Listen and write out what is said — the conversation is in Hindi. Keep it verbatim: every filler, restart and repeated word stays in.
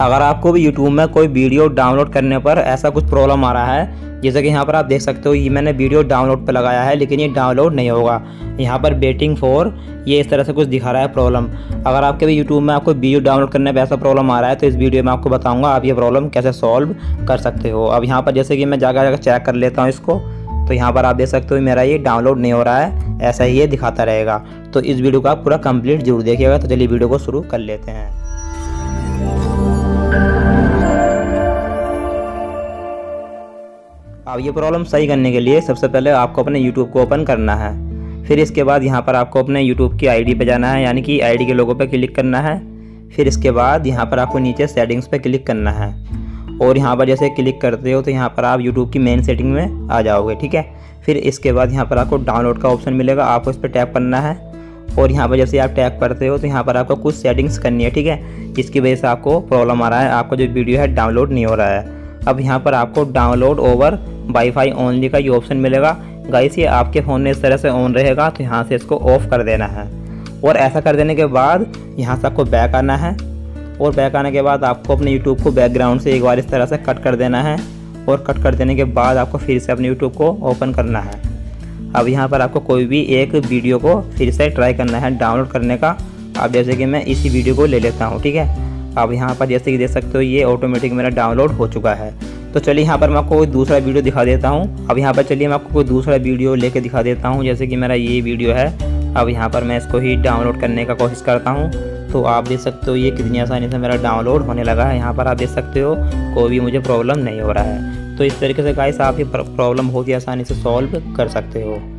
अगर आपको भी YouTube में कोई वीडियो डाउनलोड करने पर ऐसा कुछ प्रॉब्लम आ रहा है, जैसे कि यहाँ पर आप देख सकते हो ये मैंने वीडियो डाउनलोड पर लगाया है लेकिन ये डाउनलोड नहीं होगा, यहाँ पर वेटिंग फॉर ये इस तरह से कुछ दिखा रहा है प्रॉब्लम। अगर आपके भी YouTube में आपको वीडियो डाउनलोड करने पर ऐसा प्रॉब्लम आ रहा है तो इस वीडियो में आपको बताऊँगा आप ये प्रॉब्लम कैसे सॉल्व कर सकते हो। अब यहाँ पर जैसे कि मैं जाकर जाकर चेक कर लेता हूँ इसको, तो यहाँ पर आप देख सकते हो मेरा ये डाउनलोड नहीं हो रहा है, ऐसा ही ये दिखाता रहेगा। तो इस वीडियो को आप पूरा कंप्लीट जरूर देखिएगा। तो चलिए वीडियो को शुरू कर लेते हैं। अब ये प्रॉब्लम सही करने के लिए सबसे पहले आपको अपने YouTube को ओपन करना है, फिर इसके बाद यहाँ पर आपको अपने YouTube की आईडी पे जाना है, यानी कि आईडी के लोगो पे क्लिक करना है। फिर इसके बाद यहाँ पर आपको नीचे सेटिंग्स पे क्लिक करना है और यहाँ पर जैसे क्लिक करते हो तो यहाँ पर आप YouTube की मेन सेटिंग में आ जाओगे, ठीक है। फिर इसके बाद यहाँ पर आपको डाउनलोड का ऑप्शन मिलेगा, आपको इस पर टैप करना है और यहाँ पर जैसे आप टैप करते हो तो यहाँ पर आपको कुछ सेटिंग्स करनी है, ठीक है, जिसकी वजह से आपको प्रॉब्लम आ रहा है, आपका जो वीडियो है डाउनलोड नहीं हो रहा है। अब यहाँ पर आपको डाउनलोड ओवर वाईफाई ओनली का ये ऑप्शन मिलेगा। गाइस ये आपके फ़ोन में इस तरह से ऑन रहेगा, तो यहाँ से इसको ऑफ़ कर देना है और ऐसा कर देने के बाद यहाँ से आपको बैक आना है और बैक आने के बाद आपको अपने YouTube को बैकग्राउंड से एक बार इस तरह से कट कर देना है और कट कर देने के बाद आपको फिर से अपने YouTube को ओपन करना है। अब यहाँ पर आपको कोई भी एक वीडियो को फिर से ट्राई करना है डाउनलोड करने का। अब जैसे कि मैं इसी वीडियो को ले लेता हूँ, ठीक है। अब यहाँ पर जैसे कि देख सकते हो ये ऑटोमेटिक मेरा डाउनलोड हो चुका है। तो चलिए यहाँ पर मैं आपको कोई दूसरा वीडियो दिखा देता हूँ। अब यहाँ पर चलिए मैं आपको कोई दूसरा वीडियो लेके दिखा देता हूँ, जैसे कि मेरा ये वीडियो है। अब यहाँ पर मैं इसको ही डाउनलोड करने का कोशिश करता हूँ, तो आप देख सकते हो ये कितनी आसानी से मेरा डाउनलोड होने लगा है। यहाँ पर आप देख सकते हो कोई भी मुझे प्रॉब्लम नहीं हो रहा है। तो इस तरीके से गाइस आप ये प्रॉब्लम बहुत ही आसानी से सॉल्व कर सकते हो।